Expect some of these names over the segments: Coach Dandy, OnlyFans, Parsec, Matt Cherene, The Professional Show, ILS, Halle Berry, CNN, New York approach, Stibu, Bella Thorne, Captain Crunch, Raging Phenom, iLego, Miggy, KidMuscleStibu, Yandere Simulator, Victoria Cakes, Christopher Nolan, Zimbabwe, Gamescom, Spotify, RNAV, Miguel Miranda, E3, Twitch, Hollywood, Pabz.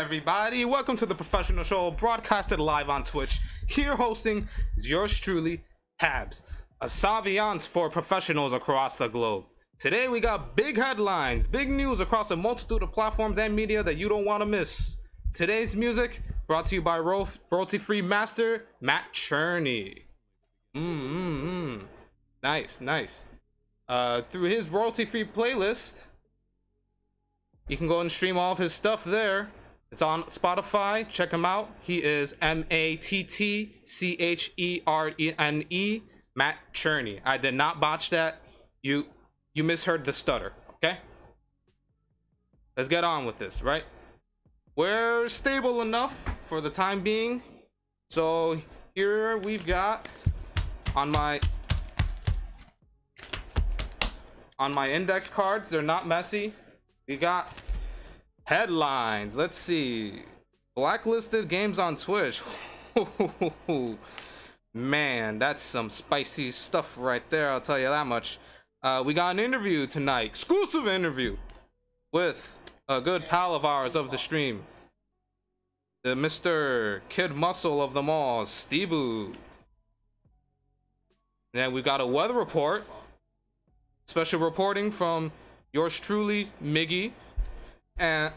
everybody, welcome to the Professional Show, broadcasted live on Twitch. Here hosting is yours truly, Pabz, a savant for professionals across the globe. Today we got big headlines, big news across a multitude of platforms and media that you don't want to miss. Today's music brought to you by royalty-free master Matt Cherene. Nice, nice. Through his royalty-free playlist, you can go and stream all of his stuff there. It's on Spotify. Check him out. He is M-A-T-T-C-H-E-R-E-N-E, Matt Cherene. I did not botch that. You misheard the stutter, okay? Let's get on with this, right? We're stable enough for the time being. So here we've got on my index cards, they're not messy. We got headlines. Let's see. Blacklisted games on Twitch. Man, that's some spicy stuff right there, I'll tell you that much. We got an interview tonight. Exclusive interview with a good pal of ours of the stream. The Mr. Kid Muscle of them all, Stibu. Then we got a weather report. Special reporting from yours truly, Miggy, and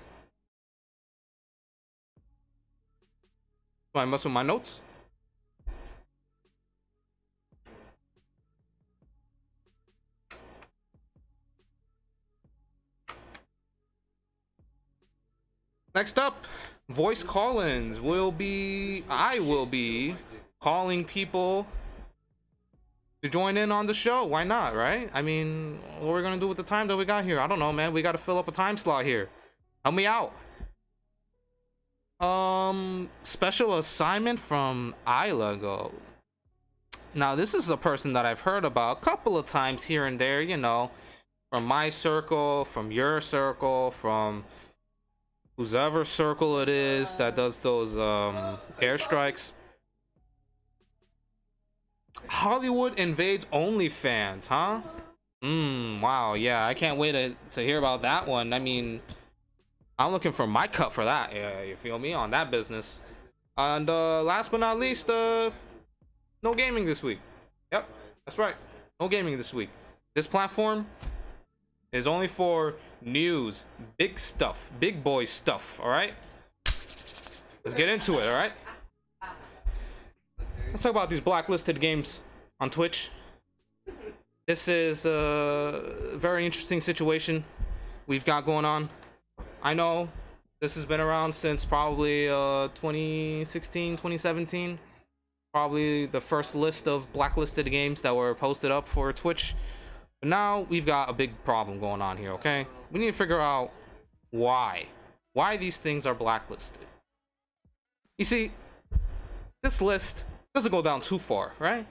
I mess with my notes. Next up, voice call-ins. I will be calling people to join in on the show. Why not, right? I mean, what we're gonna do with the time that we got here? I don't know, man. We gotta fill up a time slot here. Help me out. Special assignment from iLego. Now, this is a person that I've heard about a couple of times here and there, you know, from my circle, from your circle, from whosever circle it is that does those airstrikes. Hollywood invades OnlyFans, huh? Wow, yeah, I can't wait to hear about that one. I mean, I'm looking for my cut for that. Yeah, you feel me on that business. And last but not least, no gaming this week. Yep, that's right, no gaming this week. This platform is only for news, big stuff, big boy stuff. All right, let's get into it. All right, let's talk about these blacklisted games on Twitch. This is a very interesting situation we've got going on. I know this has been around since probably 2016, 2017. Probably the first list of blacklisted games that were posted up for Twitch. But now we've got a big problem going on here, okay? We need to figure out why. Why these things are blacklisted. You see, this list doesn't go down too far, right?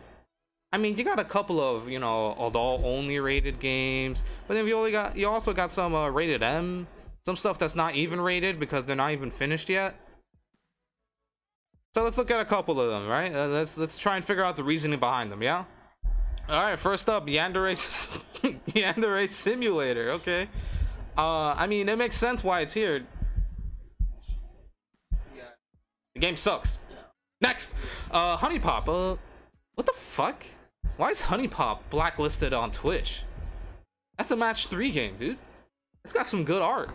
I mean, you got a couple of, you know, adult only rated games, but then you also got some rated M, some stuff that's not even rated because they're not even finished yet. So let's look at a couple of them, right? Let's try and figure out the reasoning behind them. Yeah, all right, first up, Yandere Yandere Simulator. Okay, I mean, it makes sense why it's here. Yeah, the game sucks. Next, Honey Pop. What the fuck? Why is Honey Pop blacklisted on Twitch? That's a match 3 game, dude. It's got some good art.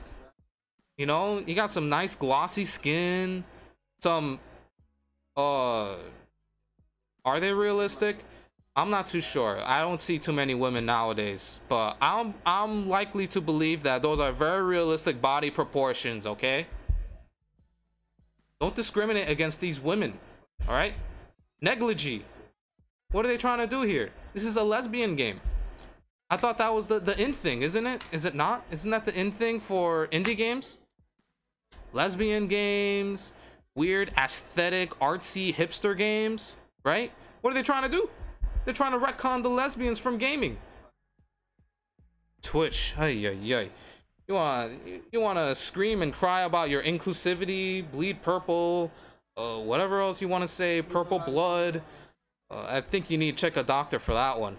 You know, you got some nice glossy skin. Some, are they realistic? I'm not too sure. I don't see too many women nowadays, but I'm likely to believe that those are very realistic body proportions. Okay. Don't discriminate against these women. All right, negligee. What are they trying to do here? This is a lesbian game. I thought that was the in thing, isn't it? Is it not? Isn't that the in thing for indie games? Lesbian games, weird aesthetic, artsy, hipster games, right? What are they trying to do? They're trying to retcon the lesbians from gaming. Twitch, ay ay ay. You want to scream and cry about your inclusivity, bleed purple, whatever else you want to say, purple blood. I think you need to check a doctor for that one.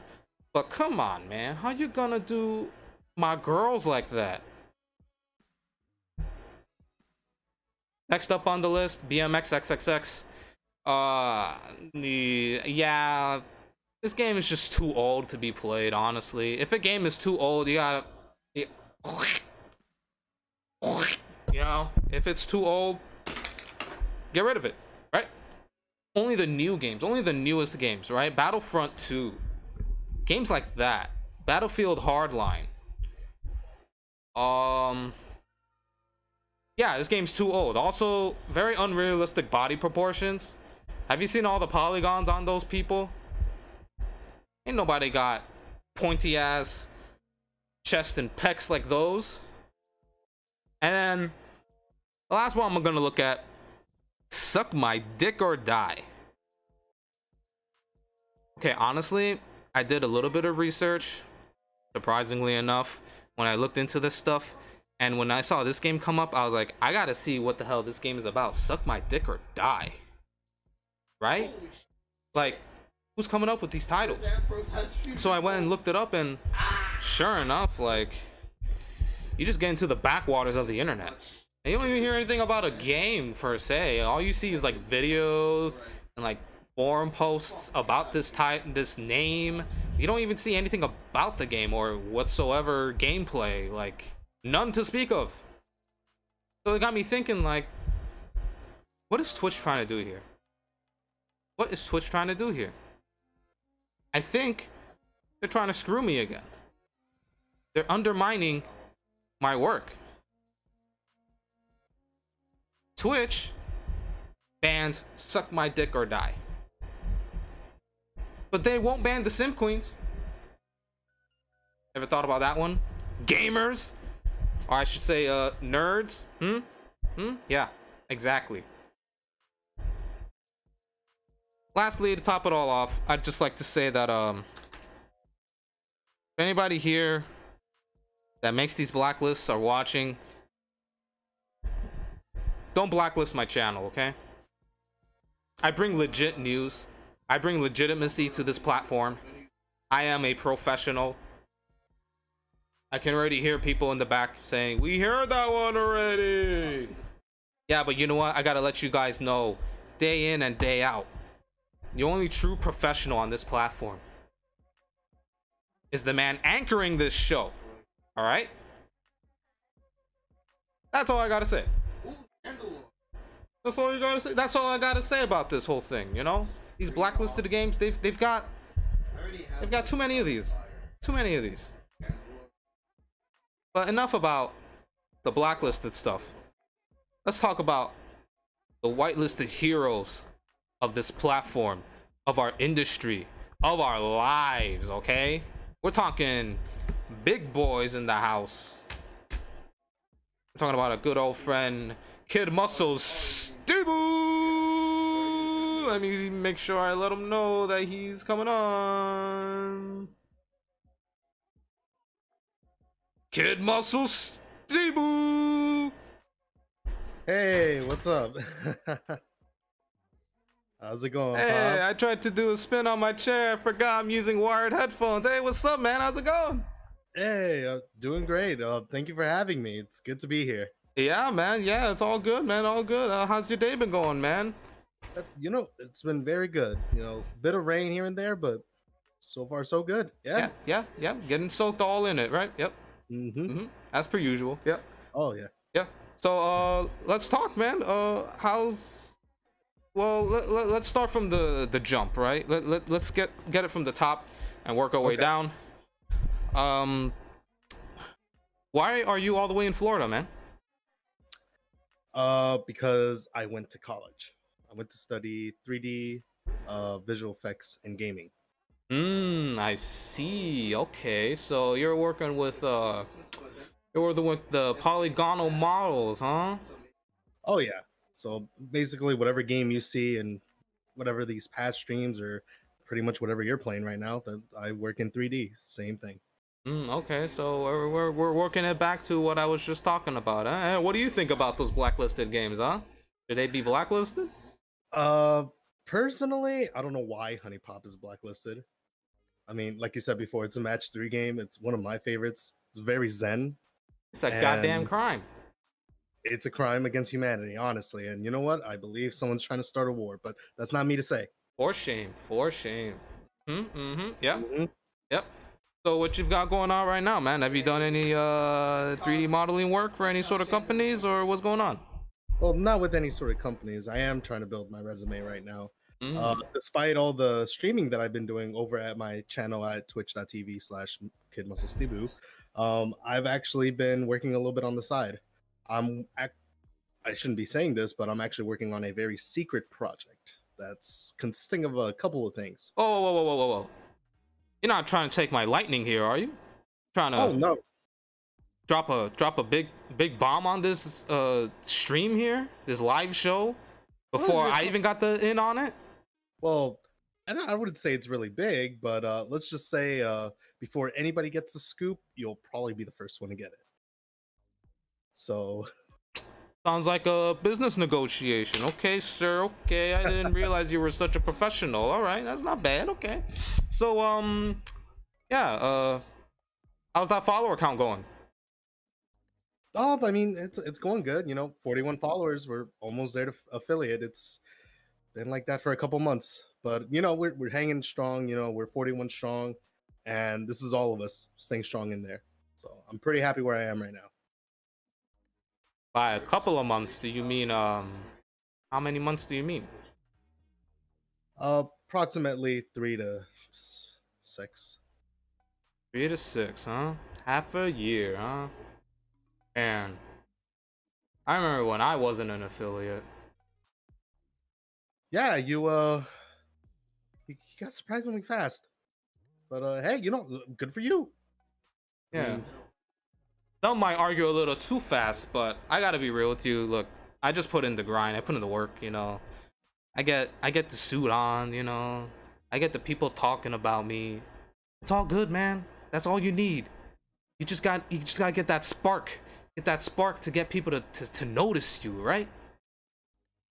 But come on, man. How you gonna do my girls like that? Next up on the list, BMXXXX. Yeah, this game is just too old to be played, honestly. If a game is too old, you gotta... You know, if it's too old, get rid of it, right? Only the new games, only the newest games, right? Battlefront 2. Games like that. Battlefield Hardline. Yeah, this game's too old. Also, very unrealistic body proportions. Have you seen all the polygons on those people? Ain't nobody got pointy ass chest and pecs like those. And then the last one I'm gonna look at, Suck My Dick or Die. Okay, honestly, I did a little bit of research, surprisingly enough, when I looked into this stuff. And when I saw this game come up, I was like, I gotta see what the hell this game is about. Suck My Dick or Die. Right? Like, who's coming up with these titles? So I went and looked it up, and sure enough, like, you just get into the backwaters of the internet. And you don't even hear anything about a game, per se. All you see is, like, videos and, like, forum posts about this name. You don't even see anything about the game or whatsoever gameplay, like... none to speak of. So it got me thinking, like, what is Twitch trying to do here? What is Twitch trying to do here? I think they're trying to screw me again. They're undermining my work. Twitch banned Suck My Dick or Die. But they won't ban the Sim Queens. Ever thought about that one? Gamers! Or I should say, nerds. Yeah, exactly. Lastly, to top it all off, I'd just like to say that, if anybody here that makes these blacklists are watching, don't blacklist my channel, okay? I bring legit news. I bring legitimacy to this platform. I am a professional. I can already hear people in the back saying, we heard that one already. Yeah, but you know what? I gotta let you guys know, day in and day out, the only true professional on this platform is the man anchoring this show. All right? That's all I gotta say. That's all you gotta say. That's all I gotta say about this whole thing, you know? These blacklisted games, they've got too many of these. Too many of these. But enough about the blacklisted stuff. Let's talk about the whitelisted heroes of this platform, of our industry, of our lives, okay? We're talking big boys in the house. We're talking about a good old friend, KidMuscleStibu! Let me make sure I let him know that he's coming on. KidMuscleStibu! Hey, what's up? How's it going? Hey, Pop? I tried to do a spin on my chair. I forgot I'm using wired headphones. Hey, what's up, man? How's it going? Hey, doing great. Thank you for having me. It's good to be here. Yeah, man. Yeah, it's all good, man. All good. How's your day been going, man? You know, it's been very good. You know, bit of rain here and there, but so far so good. Yeah. Yeah. Getting soaked all in it, right? Yep. As per usual. Yep. Oh yeah. Yeah. So let's talk, man. How's? Well, let's start from the jump, right? Let's get it from the top and work our way down. Why are you all the way in Florida, man? Because I went to college. I went to study 3D, visual effects and gaming. I see. Okay, so you're working with the polygonal models, huh? Oh yeah. So basically whatever game you see and whatever these past streams or pretty much whatever you're playing right now, that I work in 3D, same thing. Okay, so we're working it back to what I was just talking about, huh? What do you think about those blacklisted games, huh? Should they be blacklisted? Personally, I don't know why Honey Pop is blacklisted. I mean, like you said before, it's a match 3 game. It's one of my favorites. It's very zen. It's a goddamn crime. it's a crime against humanity, honestly. And you know what? I believe someone's trying to start a war, but that's not me to say. For shame. For shame. Mm-hmm. Yep. Mm-hmm. Yep. So what you've got going on right now, man? Have you done any 3D modeling work for any sort of companies, or what's going on? Well, not with any sort of companies. I am trying to build my resume right now. Mm-hmm. Despite all the streaming that I've been doing over at my channel at twitch.tv/KidMuscleStibu, I've actually been working a little bit on the side. I shouldn't be saying this, but I'm actually working on a very secret project that's consisting of a couple of things. Oh, whoa, whoa, whoa, whoa, whoa. You're not trying to take my lightning here, are you? Trying to... Oh, no. Drop a big bomb on this stream here, this live show, before I even got the in on it? Well, I wouldn't say it's really big, but let's just say before anybody gets the scoop, you'll probably be the first one to get it. So... Sounds like a business negotiation. Okay, sir. Okay, I didn't realize you were such a professional. All right, that's not bad. Okay. So, yeah, how's that follower count going? Oh, I mean, it's going good. You know, 41 followers. We're almost there to affiliate. It's been like that for a couple months. But, you know, we're hanging strong. You know, we're 41 strong. And this is all of us staying strong in there. So I'm pretty happy where I am right now. By a couple of months, do you mean how many months do you mean? Approximately 3 to 6. 3 to 6, huh? Half a year, huh? And I remember when I wasn't an affiliate. Yeah, you got surprisingly fast, but hey, you know, good for you. Yeah. I mean, some might argue a little too fast, but I gotta be real with you. Look, I just put in the grind. I put in the work, you know. I get the suit on, you know. I get the people talking about me. It's all good, man. That's all you need. You just gotta get that spark. Get that spark to get people to notice you, right?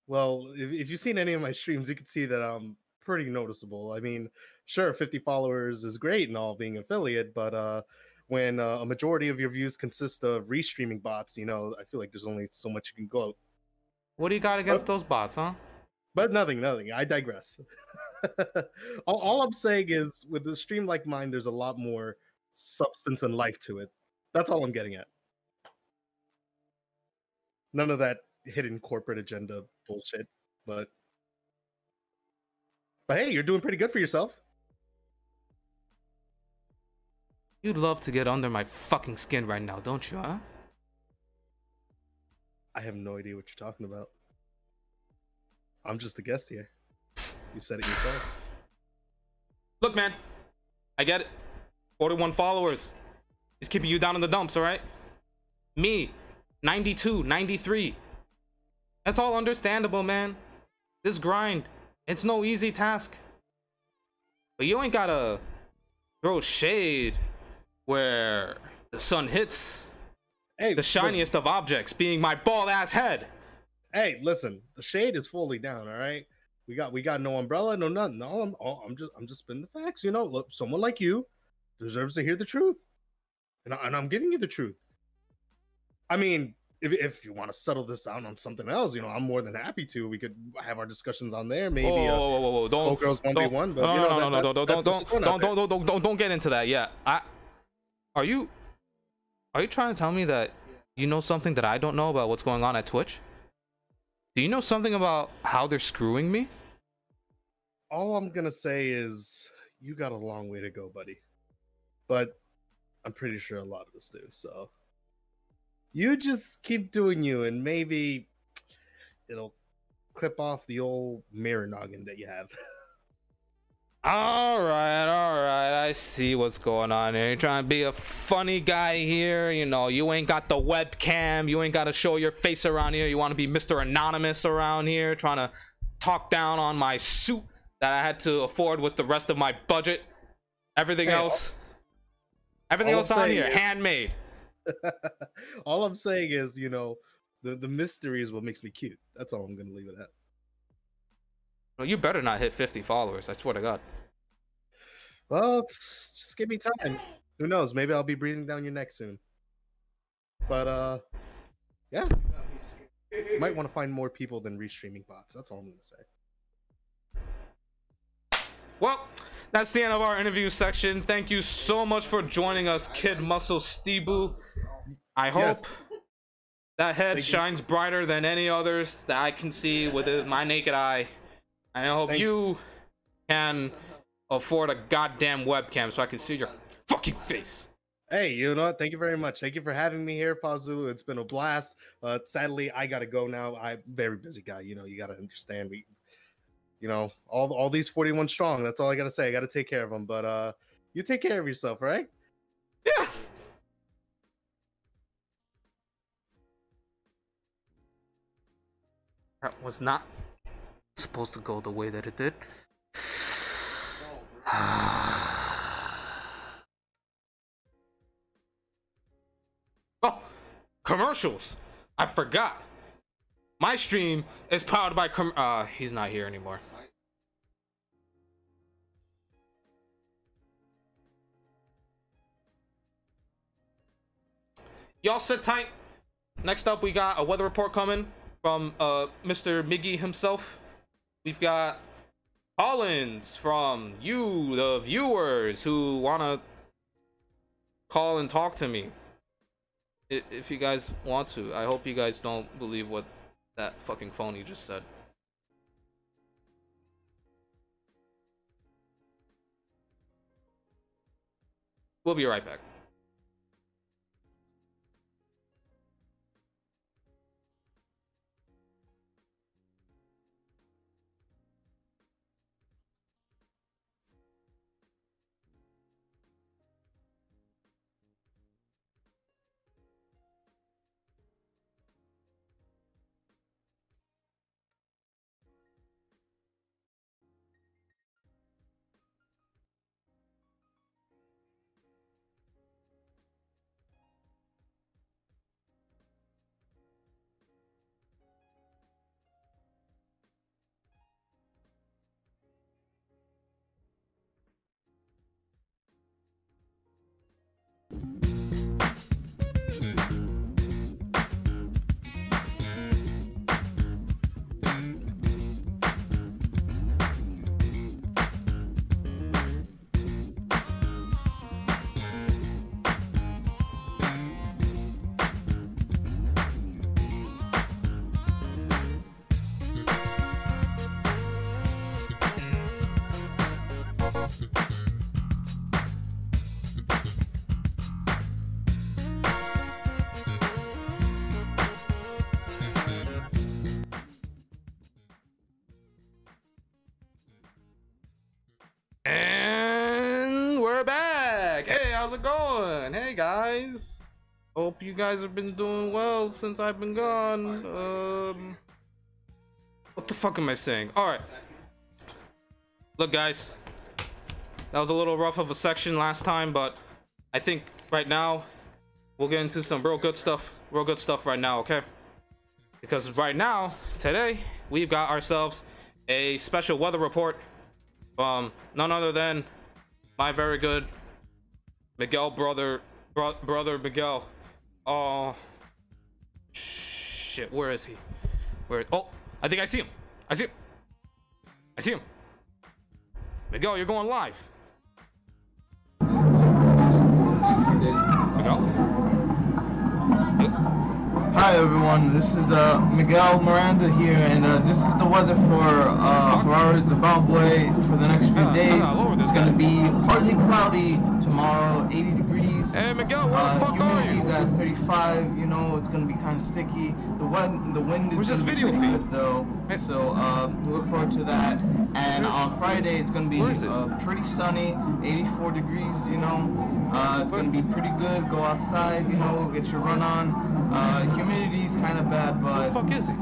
Well, if you've seen any of my streams, you can see that I'm pretty noticeable. I mean, sure, 50 followers is great and all being affiliate, but when a majority of your views consist of restreaming bots, you know, I feel like there's only so much you can gloat. What do you got against those bots, huh? But nothing. I digress. all I'm saying is, with a stream like mine, there's a lot more substance and life to it. That's all I'm getting at. None of that hidden corporate agenda bullshit. But hey, you're doing pretty good for yourself. You'd love to get under my fucking skin right now, don't you, huh? I have no idea what you're talking about. I'm just a guest here. You said it yourself. Look, man. I get it. 41 followers. It's keeping you down in the dumps, alright? Me. 92, 93. That's all understandable, man. This grind. It's no easy task. But you ain't gotta throw shade where the sun hits the shiniest of objects, being my bald ass head. Hey, listen, the shade is fully down, all right? We got no umbrella, no nothing. No, I'm just spinning the facts, you know. Look, someone like you deserves to hear the truth, and I'm giving you the truth. I mean, if you want to settle this down on something else, you know, I'm more than happy to. We could have our discussions on there. Maybe don't girls 1v1, but you know, don't get into that. Yeah, Are you trying to tell me that you know something that I don't know about what's going on at Twitch? Do you know something about how they're screwing me? All I'm gonna say is you got a long way to go, buddy. But I'm pretty sure a lot of us do, so you just keep doing you, and maybe it'll clip off the old mirror noggin that you have. All right, I see what's going on here. You're trying to be a funny guy here, you know. You ain't got the webcam, you ain't got to show your face around here. You want to be Mr. Anonymous around here, trying to talk down on my suit that I had to afford with the rest of my budget. Everything else on here, handmade. All I'm saying is, you know, the mystery is what makes me cute. That's all I'm gonna leave it at. No, you better not hit 50 followers. I swear to God. Well, just give me time. Who knows? Maybe I'll be breathing down your neck soon. But yeah, Might want to find more people than restreaming bots. That's all I'm going to say. Well, that's the end of our interview section. Thank you so much for joining us, KidMuscleStibu. I hope that head shines brighter than any others that I can see with my naked eye. And I hope you can afford a goddamn webcam so I can see your fucking face. Hey, you know what? Thank you very much. Thank you for having me here, Pabz. It's been a blast. Sadly, I gotta go now. I'm a very busy guy. You know, you gotta understand. We, you know, all these 41 strong. That's all I gotta say. I gotta take care of them. But you take care of yourself, right? Yeah. That was not supposed to go the way that it did. Commercials. I forgot. My stream is powered by he's not here anymore. Y'all sit tight. Next up, we got a weather report coming from Mr. Miggy himself. We've got call-ins from you, the viewers, who wanna call and talk to me. If you guys want to. I hope you guys don't believe what that fucking phony just said. We'll be right back. Guys, hope you guys have been doing well since I've been gone. What the fuck am I saying? All right, look guys, that was a little rough of a section last time, but I think right now we'll get into some real good stuff right now, okay? Because right now, today, we've got ourselves a special weather report from none other than my very good Miguel brother Miguel. Oh shit, where is he? Where? Oh, I think I see him. I see him. Miguel, you're going live. Miguel. Hi everyone, this is Miguel Miranda here, and this is the weather for our Zimbabwe for the next few days. It's gonna be partly cloudy tomorrow, 80 degrees. Hey Miguel, where the fuck are you? At 35, you know it's gonna be kind of sticky. The wind is pretty good though, so look forward to that. And on Friday, it's gonna be pretty sunny, 84 degrees. You know, it's gonna be pretty good. Go outside, you know, get your run on. Humidity's kind of bad, but where the fuck is it?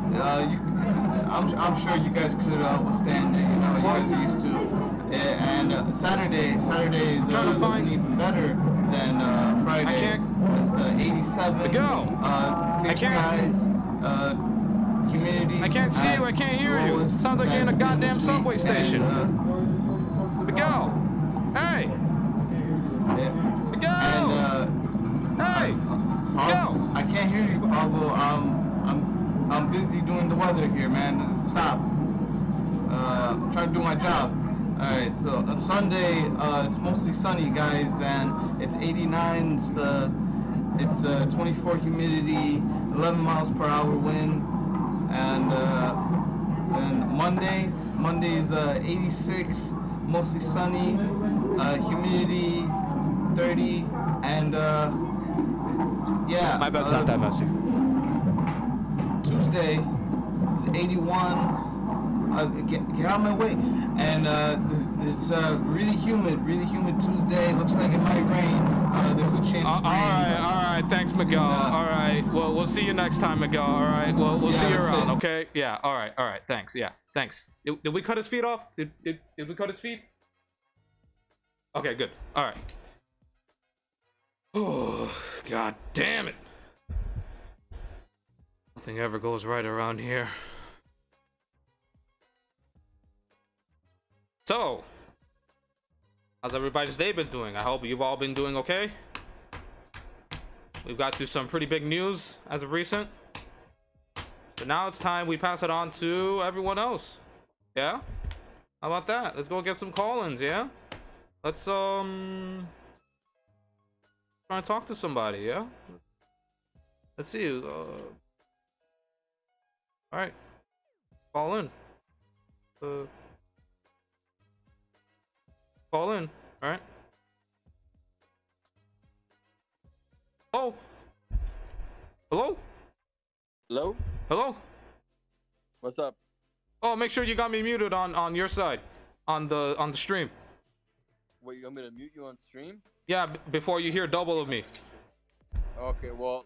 I'm sure you guys could withstand it. You know, you guys are used to. And Saturday is even better than Friday. I can't. With 87. Go. Humidity. I can't see you. I can't hear you. Sounds like you're in a goddamn subway station. Miguel. Hey. Miguel. Hey. Miguel. I can't hear you, although I'm busy doing the weather here, man. Stop. I'm trying to do my job. Alright, so on Sunday, it's mostly sunny, guys, and it's 89, it's 24 humidity, 11 miles per hour wind, and Monday's 86, mostly sunny, humidity 30, and yeah. My boat's not that messy. Tuesday, it's 81. Get out of my way. And it's really humid Tuesday. Looks like it might rain. There's a chance. All right. Thanks, Miguel. And, all right. Well, we'll see you next time, Miguel. All right. Well, we'll see you around. Okay. Yeah. All right. Thanks. Yeah. Thanks. Did we cut his feet off? Did we cut his feet? Okay. Good. All right. Oh, God damn it! Nothing ever goes right around here. So, how's everybody's day been doing? I hope you've all been doing okay. We've got through some pretty big news as of recent. But now it's time we pass it on to everyone else. Yeah? How about that? Let's go get some call-ins, yeah? Let's, try and talk to somebody, yeah? Let's see. Alright. Call in. Call in, all right. Oh, hello. What's up? Oh, make sure you got me muted on your side, on the stream. Wait, you want me to mute you on stream? Yeah, before you hear double of me. Okay, well,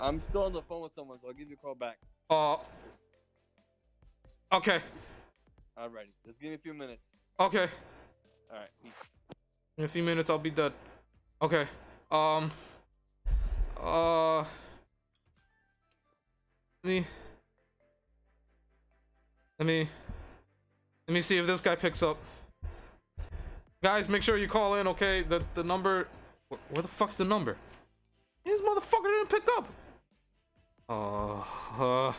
I'm still on the phone with someone, so I'll give you a call back. Okay. All right, just give me a few minutes. Okay. All right. In a few minutes, I'll be dead. Okay. Let me see if this guy picks up. Guys, make sure you call in, okay? The number. Where the fuck's the number? This motherfucker didn't pick up.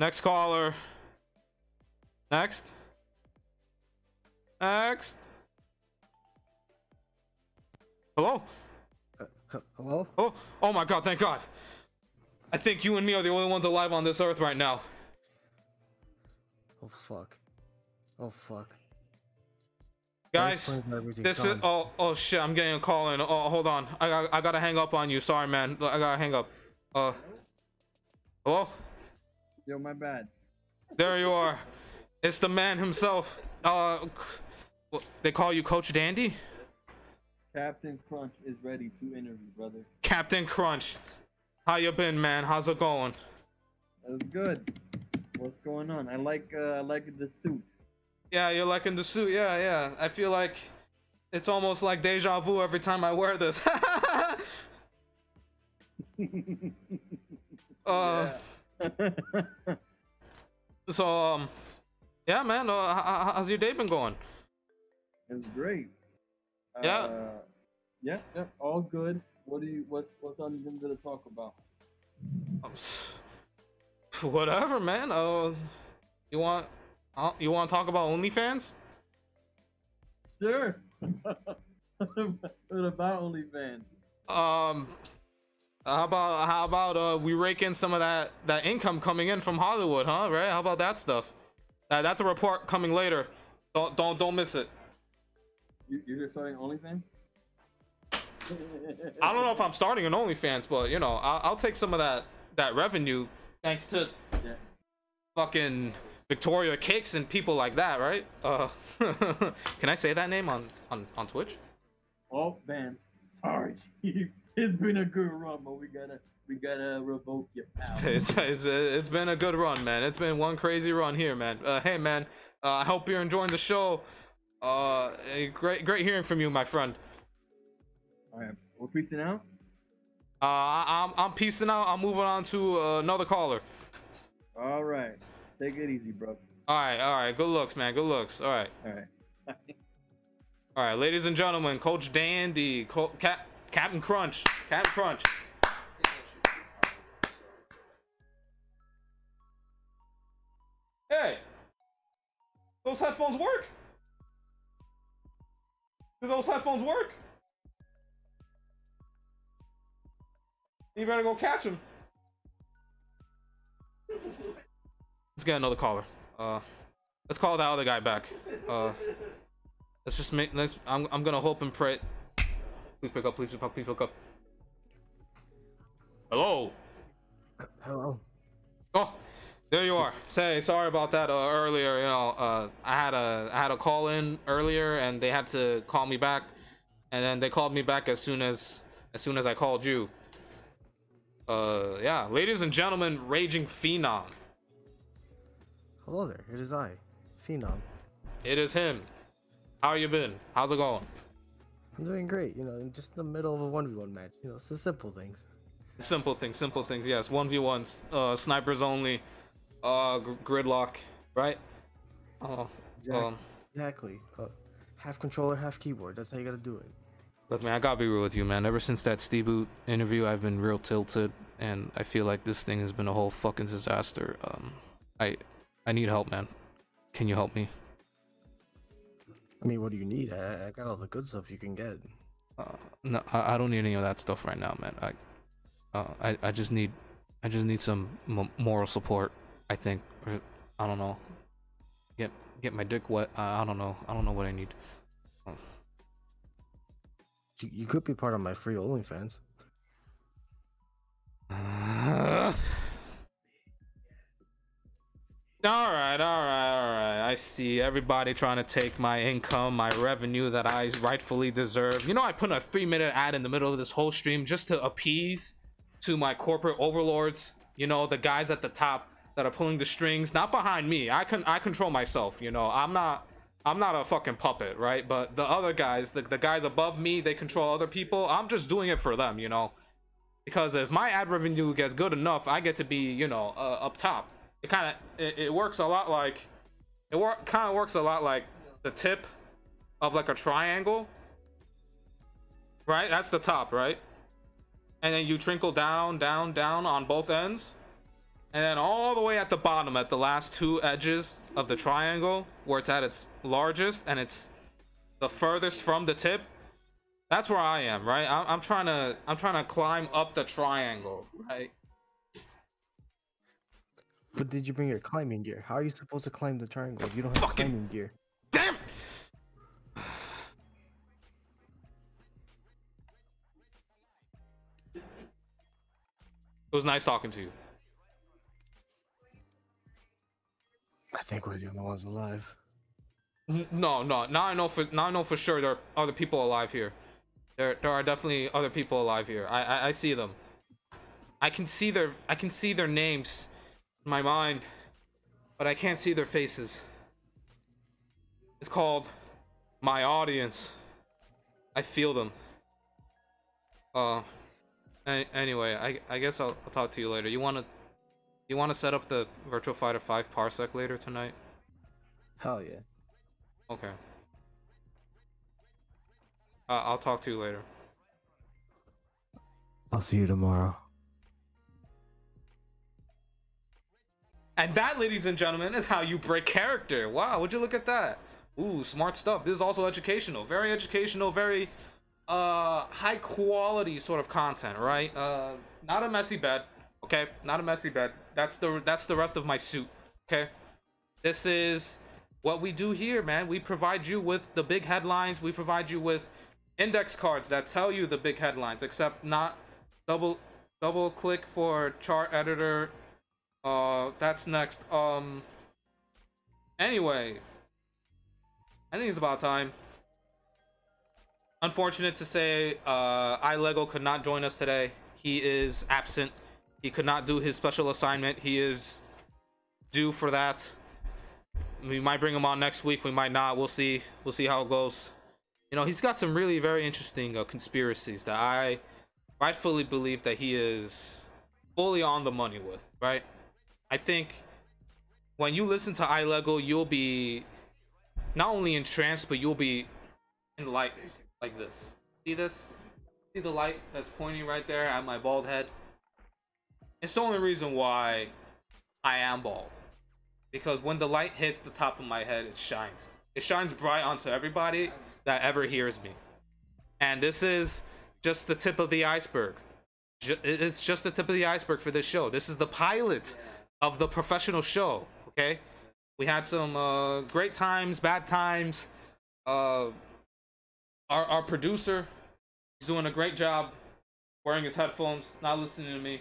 Next caller. Next. Hello? Hello? Oh my God, thank God. I think you and me are the only ones alive on this earth right now. Oh fuck. Guys, this is oh shit, I'm getting a call in. Oh, hold on. I gotta hang up on you. Sorry, man. I gotta hang up. Hello? Yo, my bad. There you are. It's the man himself. They call you Coach Dandy? Captain Crunch is ready to interview, brother. Captain Crunch. How you been, man? How's it going? It's good. What's going on? I like the suit. Yeah, you're liking the suit. Yeah. I feel like it's almost like deja vu every time I wear this. Yeah. So yeah, man, how's your day been going? It's great. Yeah, all good. What's on them to talk about? Whatever, man. You want to talk about OnlyFans? Sure. What about OnlyFans? How about we rake in some of that income coming in from Hollywood, huh? Right? How about that stuff? That's a report coming later. Don't miss it. You're starting OnlyFans? I don't know if I'm starting an OnlyFans, but you know, I'll take some of that revenue. Thanks to fucking Victoria Cakes and people like that, right? Can I say that name on Twitch? Oh man, sorry. It's been a good run, but we gotta revoke your power. It's been a good run, man. It's been one crazy run here, man. Hey, man. I hope you're enjoying the show. Great hearing from you, my friend. All right, we're peacing out. I'm peacing out. I'm moving on to another caller. All right, take it easy, bro. All right. Good looks, man. All right. All right, ladies and gentlemen, Coach Dandy, Captain Crunch, Captain Crunch. Hey, those headphones work? Do those headphones work? You better go catch him. Let's get another caller. Let's call that other guy back. Let's just make. I'm gonna hope and pray. Please pick up. Please pick up. Please pick up. Hello. Hello. Oh, there you are. Say sorry about that earlier. You know, I had a call in earlier, and they had to call me back, and then they called me back as soon as I called you. Yeah, ladies and gentlemen, Raging Phenom. Hello there. It is I, Phenom. It is him. How you been? How's it going? I'm doing great. You know, just in the middle of a 1v1 match. You know, it's the simple things. Simple things. Simple things. Yes, 1v1s. Snipers only. Gridlock. Right? Oh. Exactly. Exactly. Half controller, half keyboard. That's how you gotta do it. Look, man, I gotta be real with you, man. Ever since that Stibu interview, I've been real tilted, and I feel like this thing has been a whole fucking disaster. I need help, man. Can you help me? I mean, what do you need? I got all the good stuff you can get. No, I don't need any of that stuff right now, man. I just need some moral support, I think. Or, I don't know. Get my dick wet. I don't know. I don't know what I need. You could be part of my free OnlyFans. All right. I see everybody trying to take my income, my revenue that I rightfully deserve. You know, I put a 3-minute ad in the middle of this whole stream just to appease to my corporate overlords. You know, the guys at the top that are pulling the strings, not behind me. I control myself. You know, I'm not a fucking puppet, right? But the other guys, the guys above me, they control other people. I'm just doing it for them, you know, because if my ad revenue gets good enough, I get to be, you know, up top. It kind of it works a lot like the tip of like a triangle, right? That's the top, right? And then you trickle down on both ends, and then all the way at the bottom at the last two edges of the triangle where it's at its largest and it's the furthest from the tip. That's where I am, right? I'm trying to climb up the triangle, right? But did you bring your climbing gear? How are you supposed to climb the triangle if you don't have climbing gear? Damn it! It was nice talking to you. I think we're the only ones alive. No. Now I know for sure there are other people alive here. There are definitely other people alive here. I see them. I can see their names. My mind, but I can't see their faces. It's called my audience. I feel them. Anyway, I guess I'll talk to you later. You wanna set up the Virtual Fighter 5 Parsec later tonight? Hell yeah. Okay. I'll talk to you later. I'll see you tomorrow. And that, ladies and gentlemen, is how you break character. Wow, would you look at that? Ooh, smart stuff. This is also educational. Very educational, very high quality sort of content, right? Not a messy bed, okay? Not a messy bed. That's the rest of my suit, okay? This is what we do here, man. We provide you with the big headlines. We provide you with index cards that tell you the big headlines, except not double click for chart editor. That's next. Anyway, I think it's about time. Unfortunate to say, iLego could not join us today. He is absent. He could not do his special assignment. He is due for that. We might bring him on next week. We might not. We'll see. We'll see how it goes. You know, he's got some really very interesting conspiracies that I rightfully believe that he is fully on the money with, right? I think when you listen to iLego, you'll be not only entranced, but you'll be and light like this. See this? See the light that's pointing right there at my bald head? It's the only reason why I am bald. Because when the light hits the top of my head, it shines. It shines bright onto everybody that ever hears me. And this is just the tip of the iceberg. It's just the tip of the iceberg for this show. This is the pilot of the professional show, okay? We had some great times, bad times. Our producer is doing a great job wearing his headphones, not listening to me.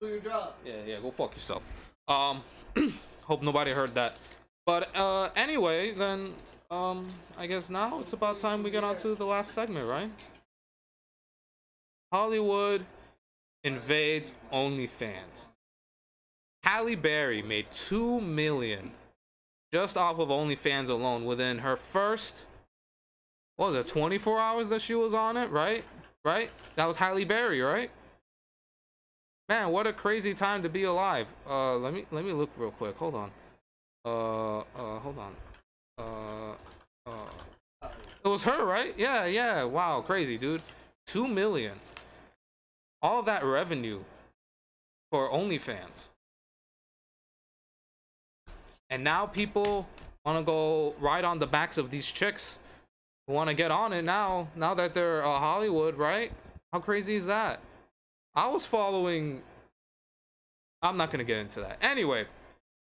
Do your job. Yeah, go fuck yourself. Hope nobody heard that. But anyway, then I guess now it's about time we get on to the last segment, right? Hollywood invades OnlyFans. Halle Berry made $2 million just off of OnlyFans alone within her first, what was it, 24 hours that she was on it, right? Right? That was Halle Berry, right? Man, what a crazy time to be alive. Let me look real quick. Hold on. Hold on. It was her, right? Yeah. Wow, crazy, dude. $2 million. All that revenue for OnlyFans. And now people want to go right on the backs of these chicks who want to get on it now that they're Hollywood, right? How crazy is that? I was following... I'm not going to get into that. Anyway,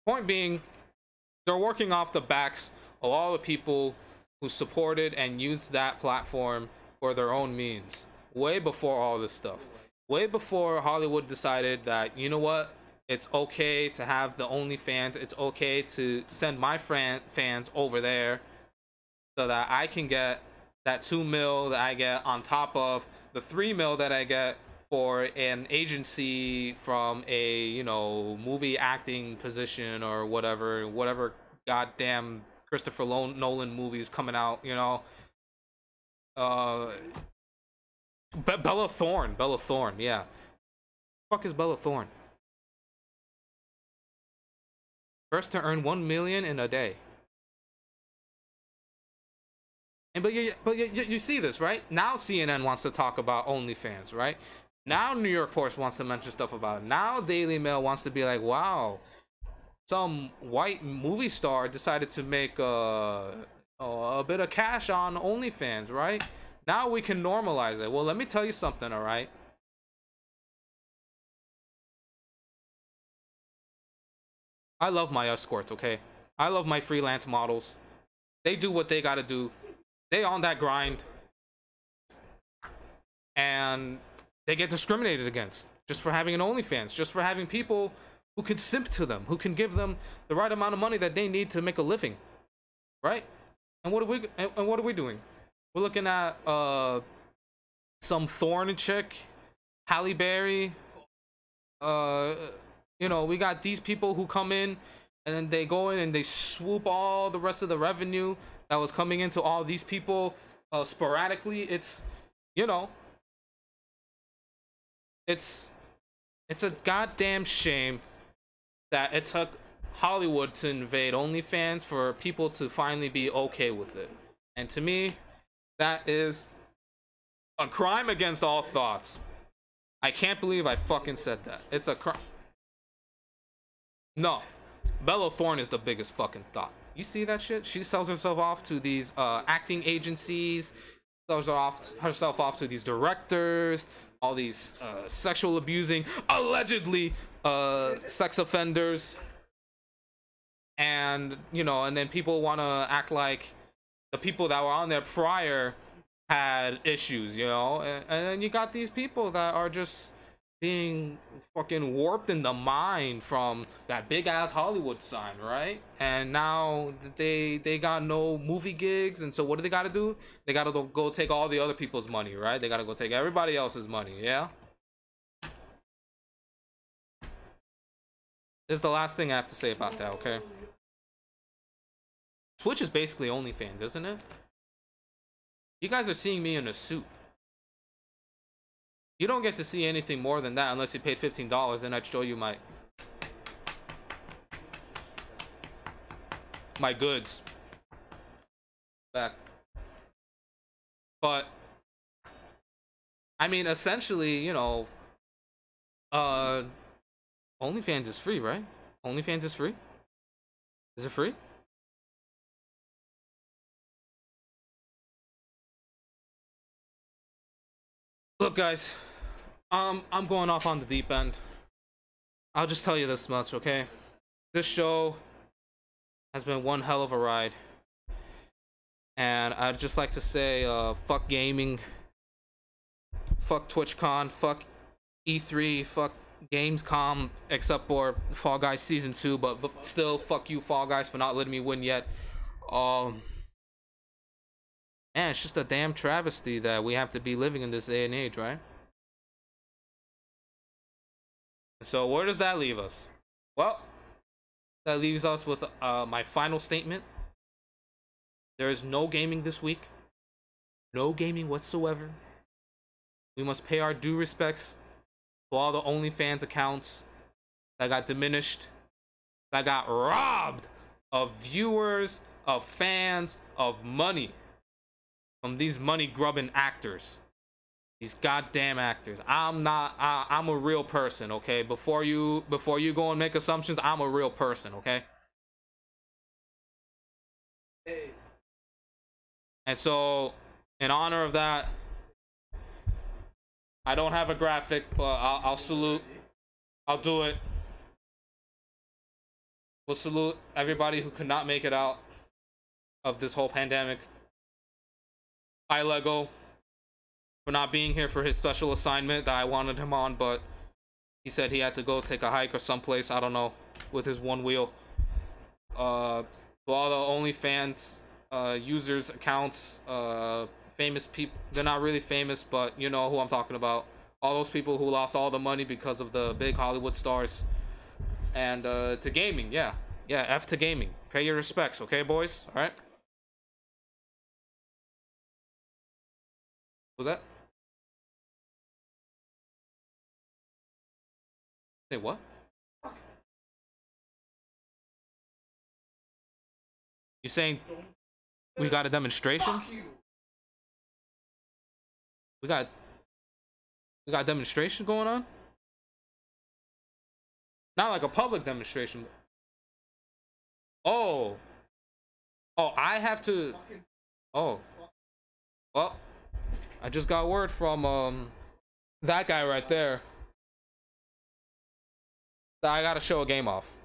point being, they're working off the backs of all the people who supported and used that platform for their own means. Way before all this stuff. Way before Hollywood decided that, you know what? It's okay to have the OnlyFans. It's okay to send my fans over there so that I can get that $2 million that I get on top of the $3 million that I get for an agency from a, you know, movie acting position or whatever goddamn Christopher Nolan movies coming out, you know. Bella Thorne, yeah. The fuck is Bella Thorne? First to earn $1 million in a day. And but you see this, right? Now CNN wants to talk about OnlyFans, right? Now New York Post wants to mention stuff about it. Now Daily Mail wants to be like, wow, some white movie star decided to make a bit of cash on OnlyFans, right? Now we can normalize it. Well, let me tell you something, all right? I love my escorts, okay? I love my freelance models. They do what they gotta do. They on that grind. And they get discriminated against just for having an OnlyFans, just for having people who can simp to them, who can give them the right amount of money that they need to make a living, right? And what are we doing? We're looking at some Thorne chick, Halle Berry, you know, we got these people who come in and then they go in and they swoop all the rest of the revenue that was coming into all these people sporadically. It's, you know, it's a goddamn shame that it took Hollywood to invade OnlyFans for people to finally be okay with it. And to me, that is a crime against all thoughts. I can't believe I fucking said that. It's a crime. No, Bella Thorne is the biggest fucking thought. You see that shit? She sells herself off to these acting agencies, sells herself off to these directors, all these sexual abusing, allegedly sex offenders. And, you know, and then people want to act like the people that were on there prior had issues, you know? And then you got these people that are just being fucking warped in the mind from that big ass Hollywood sign, right? And now they got no movie gigs, and so what do they got to do? They got to go take all the other people's money, right? They got to go take everybody else's money, yeah? This is the last thing I have to say about that, okay? Twitch is basically OnlyFans, isn't it? You guys are seeing me in a suit. You don't get to see anything more than that unless you paid $15, and I'd show you my goods. back. But I mean, essentially, you know, OnlyFans is free, right? OnlyFans is free? Is it free? Look, guys, I'm going off on the deep end. I'll just tell you this much, okay? This show has been one hell of a ride. And I'd just like to say, fuck gaming. Fuck TwitchCon. Fuck E3. Fuck Gamescom, except for Fall Guys Season 2. But still, fuck you, Fall Guys, for not letting me win yet. Man, it's just a damn travesty that we have to be living in this day and age, right? So where does that leave us? Well, that leaves us with my final statement. There is no gaming this week. No gaming whatsoever. We must pay our due respects to all the OnlyFans accounts that got diminished, that got robbed of viewers, of fans, of money. From these money-grubbing actors. These goddamn actors. I'm a real person, okay? Before you go and make assumptions, I'm a real person, okay? Hey. And so, in honor of that, I don't have a graphic, but I'll salute. I'll do it. We'll salute everybody who could not make it out of this whole pandemic. iLego for not being here for his special assignment that I wanted him on, but he said he had to go take a hike or someplace, I don't know, with his one wheel. To all the OnlyFans users, accounts, famous people, they're not really famous, but you know who I'm talking about. All those people who lost all the money because of the big Hollywood stars. And to gaming, yeah. Yeah, F to gaming. Pay your respects, okay, boys? All right? Was that? Say what? You saying we got a demonstration? We got a demonstration going on? Not like a public demonstration. Oh. Oh, I have to. Oh. Well. I just got word from that guy right there that I gotta show a game off.